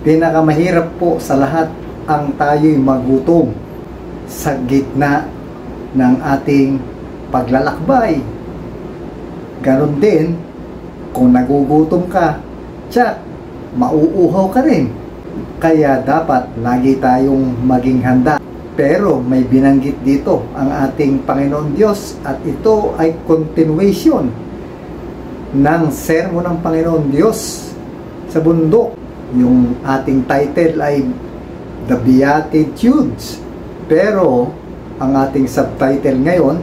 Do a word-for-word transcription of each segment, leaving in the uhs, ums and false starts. Pinakamahirap po sa lahat ang tayo'y magutom sa gitna ng ating paglalakbay. Ganon din, kung nagugutom ka, tsak, mauuhaw ka rin. Kaya dapat lagi tayong maging handa. Pero may binanggit dito ang ating Panginoon Diyos at ito ay continuation ng sermon ng Panginoon Diyos sa bundok. Yung ating title ay The Beatitudes, pero ang ating subtitle ngayon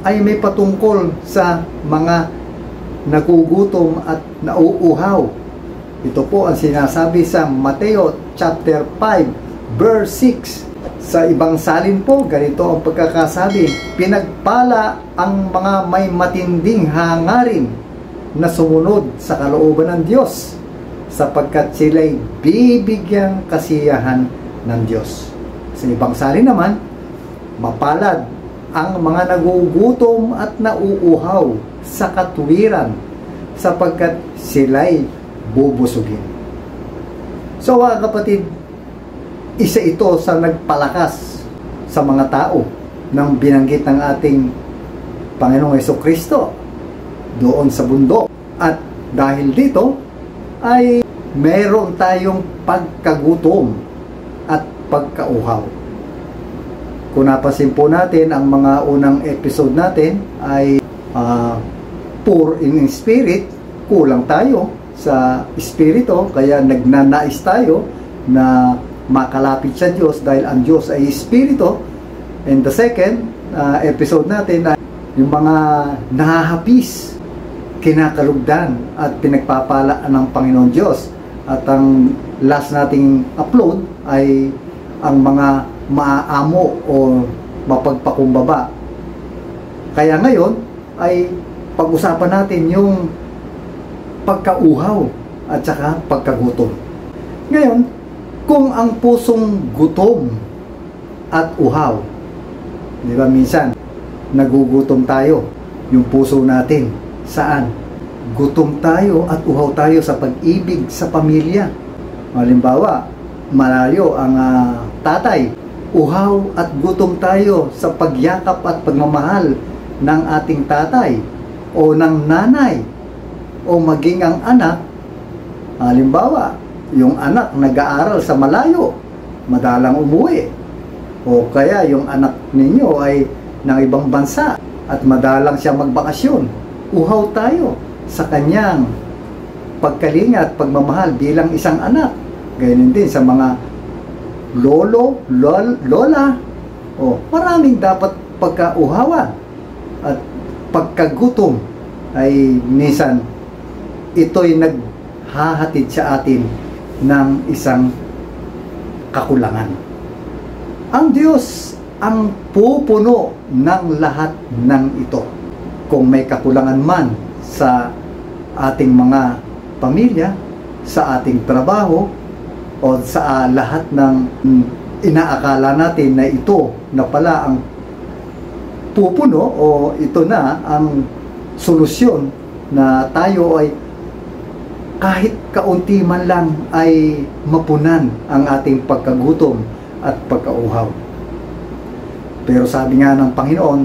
ay may patungkol sa mga nagugutom at nauuhaw. Ito po ang sinasabi sa Mateo chapter five verse six. Sa ibang salin po, ganito ang pagkakasabi: pinagpala ang mga may matinding hangarin na sumunod sa kalooban ng Diyos, sapagkat sila'y bibigyang kasiyahan ng Diyos. Sa ibang salin naman, mapalad ang mga nagugutom at nauuhaw sa katwiran, sapagkat sila'y bubusugin. So mga kapatid, isa ito sa nagpalakas sa mga tao nang binanggit ng ating Panginoong Jesucristo doon sa bundok. At dahil dito ay meron tayong pagkagutom at pagkauhaw. Kung napasin po natin ang mga unang episode natin ay uh, poor in spirit, kulang tayo sa espiritu, kaya nagnanais tayo na makalapit sa Diyos dahil ang Diyos ay espiritu. And the second uh, episode natin ay yung mga nahahapis, kinakalugdan at pinagpapala ng Panginoon Diyos. At ang last nating upload ay ang mga maaamo o mapagpakumbaba. Kaya ngayon ay pag-usapan natin yung pagkauhaw at saka pagkagutom. Ngayon, kung ang pusong gutom at uhaw, di ba minsan nagugutom tayo, yung puso natin saan? Gutom tayo at uhaw tayo sa pag-ibig sa pamilya. Halimbawa, malayo ang uh, tatay. Uhaw at gutom tayo sa pagyakap at pagmamahal ng ating tatay o ng nanay o maging ang anak. Halimbawa, yung anak nag-aaral sa malayo, madalang umuwi. O kaya yung anak ninyo ay ng ibang bansa at madalang siya magbakasyon. Uhaw tayo sa kanyang pagkalinga at pagmamahal bilang isang anak. Ganyan din sa mga lolo, lol, lola. O, maraming dapat pagkauhawan at pagkagutom ay minsan ito'y naghahatid sa atin ng isang kakulangan. Ang Diyos ang pupuno ng lahat ng ito. Kung may kakulangan man sa ating mga pamilya, sa ating trabaho, o sa lahat ng inaakala natin na ito na pala ang pupuno o ito na ang solusyon, na tayo ay kahit kaunti man lang ay mapunan ang ating pagkagutom at pagkauhaw. Pero sabi nga ng Panginoon,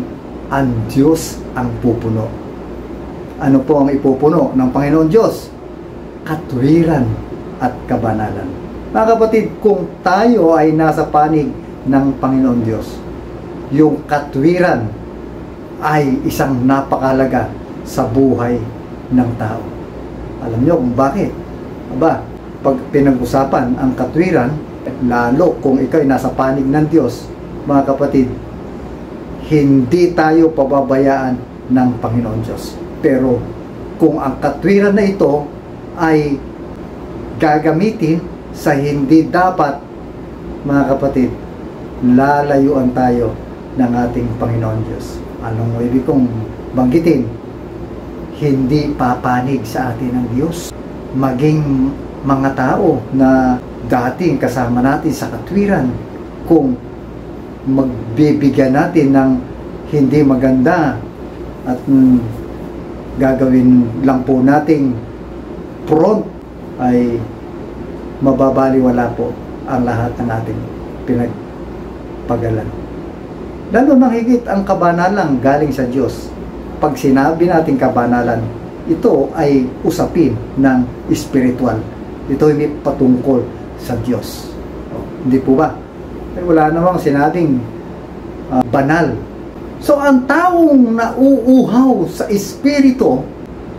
ang Diyos ang pupuno. Ano po ang ipupuno ng Panginoon Diyos? Katwiran at kabanalan. Mga kapatid, kung tayo ay nasa panig ng Panginoon Diyos, yung katwiran ay isang napakalaga sa buhay ng tao. Alam niyo kung bakit? Aba, pag pinag-usapan ang katwiran, lalo kung ikaw ay nasa panig ng Diyos, mga kapatid, hindi tayo pababayaan ng Panginoon Diyos. Pero kung ang katwiran na ito ay gagamitin sa hindi dapat, mga kapatid, lalayuan tayo ng ating Panginoon Diyos. Anong ibig kong banggitin? Hindi papanig sa atin ang Diyos. Maging mga tao na dating kasama natin sa katwiran, kung magbibigyan natin ng hindi maganda at mm, gagawin lang po nating prompt, ay mababaliwala po ang lahat ng ating pinagpagalan. Lalo nang higit ang kabanalan galing sa Diyos. Pag sinabi natin kabanalan, ito ay usapin ng espiritual. Ito hindi patungkol sa Diyos. O, hindi po ba? Ay, wala namang sinabing uh, banal. So ang taong nauuhaw sa espiritu,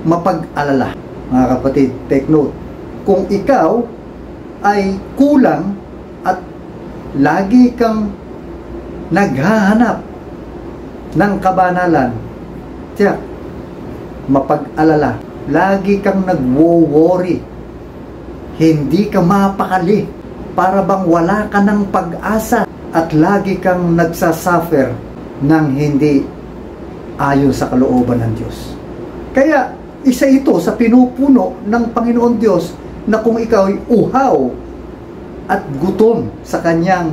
mapag-alala. Mga kapatid, take note. Kung ikaw ay kulang at lagi kang naghahanap ng kabanalan, tiyak, mapag-alala, lagi kang nagwo-worry, hindi ka mapakali, para bang wala ka ng pag-asa, at lagi kang nagsasuffer ng hindi ayon sa kalooban ng Diyos. Kaya, isa ito sa pinupuno ng Panginoon Diyos na kung ikaw ay uhaw at gutom sa kanyang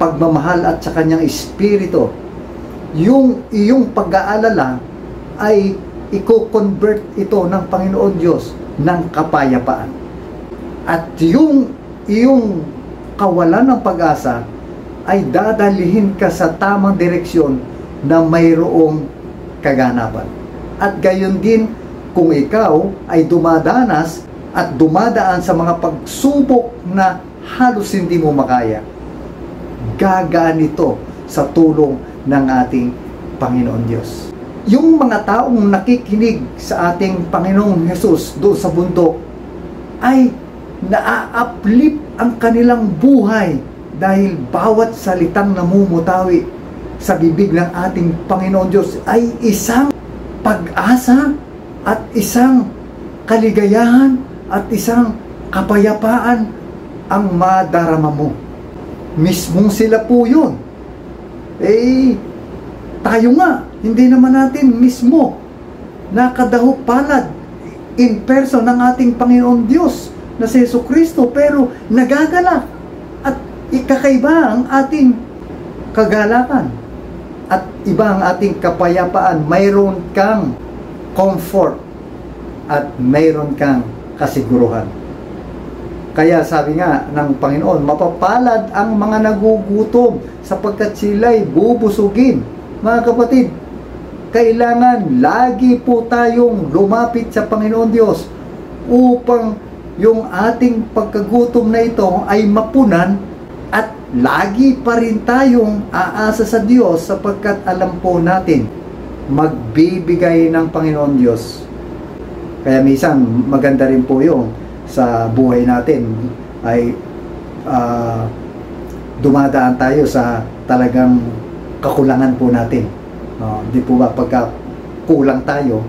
pagmamahal at sa kanyang espiritu, yung iyong pag-aalala ay i-convert ito ng Panginoon Diyos ng kapayapaan. At yung iyong kawalan ng pag-asa ay dadalihin ka sa tamang direksyon na mayroong kaganapan. At gayon din kung ikaw ay dumadanas at dumadaan sa mga pagsubok na halos hindi mo makaya, gagaan ito sa tulong ng ating Panginoon Diyos. Yung mga taong nakikinig sa ating Panginoong Hesus doon sa bundok ay naa-uplift ang kanilang buhay dahil bawat salitang namumutawi sa bibig ng ating Panginoon Diyos ay isang pag-asa at isang kaligayahan at isang kapayapaan ang madarama mo. Mismong sila po yun. Eh, tayo nga, hindi naman natin mismo nakadaho palad in person ng ating Panginoon Diyos na si Yesu Kristo, pero nagagalak at ikakaiba ang ating kagalakan at iba ang ating kapayapaan. Mayroon kang comfort at mayroon kang kasiguruhan. Kaya sabi nga ng Panginoon, mapapalad ang mga nagugutom sapagkat sila'y bubusugin. Mga kapatid, kailangan lagi po tayong lumapit sa Panginoon Diyos upang yung ating pagkagutom na ito ay mapunan, at lagi pa rin tayong aasa sa Diyos sapagkat alam po natin magbibigay ng Panginoon Diyos. Kaya minsan, maganda rin po yung sa buhay natin ay uh, dumadaan tayo sa talagang kakulangan po natin. Uh, hindi po ba pagka kulang tayo,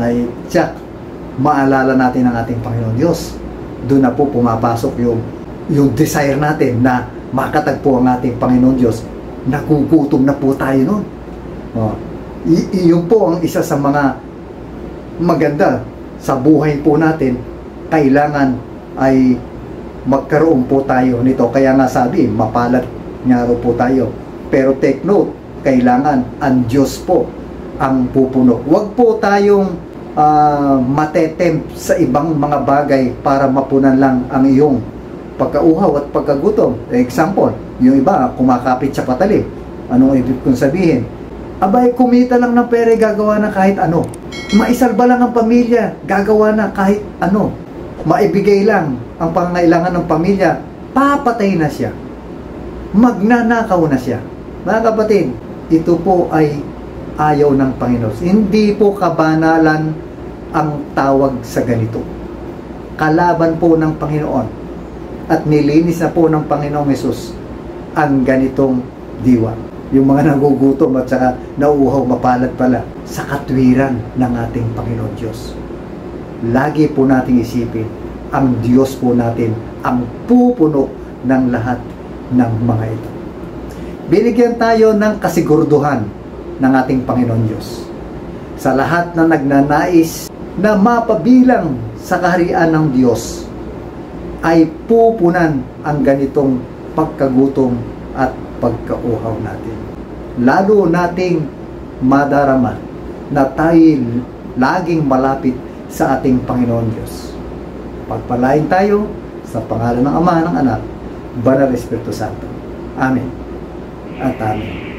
ay tsak, maalala natin ang ating Panginoon Diyos. Doon na po pumapasok yung, yung desire natin na makatagpo ang ating Panginoon Diyos. Nagugutom na po tayo nun. Uh, iyon po ang isa sa mga maganda sa buhay po natin. Kailangan ay magkaroon po tayo nito. Kaya nga sabi, mapalad nga ro po tayo. Pero take note, kailangan ang Diyos po ang pupuno. Huwag po tayong uh, matetempt sa ibang mga bagay para mapunan lang ang iyong pagkauhaw at pagkagutom. Example, yung iba kumakapit sa patalim. Anong ibig kong sabihin? Abay, kumita lang ng pere, gagawa na kahit ano. Maisalba lang ang pamilya, gagawa na kahit ano. Maibigay lang ang pangangailangan ng pamilya, papatay na siya. Magnanakaw na siya. Mga kapatid, ito po ay ayaw ng Panginoon. Hindi po kabanalan ang tawag sa ganito. Kalaban po ng Panginoon at nilinis na po ng Panginoong Hesus ang ganitong diwa. Yung mga nagugutom at saka nauuhaw, mapalad pala sa katwiran ng ating Panginoon Diyos. Lagi po nating isipin, ang Diyos po natin ang pupuno ng lahat ng mga ito. Binigyan tayo ng kasigurduhan ng ating Panginoon Diyos sa lahat na nagnanais na mapabilang sa kaharian ng Diyos ay pupunan ang ganitong pagkagutom at pagkauhaw natin. Lalo nating madarama na tayo laging malapit sa ating Panginoon Diyos. Pagpalain tayo Sa pangalan ng Ama, ng Anak, Banal Espiritu Santo. Amen. At amen.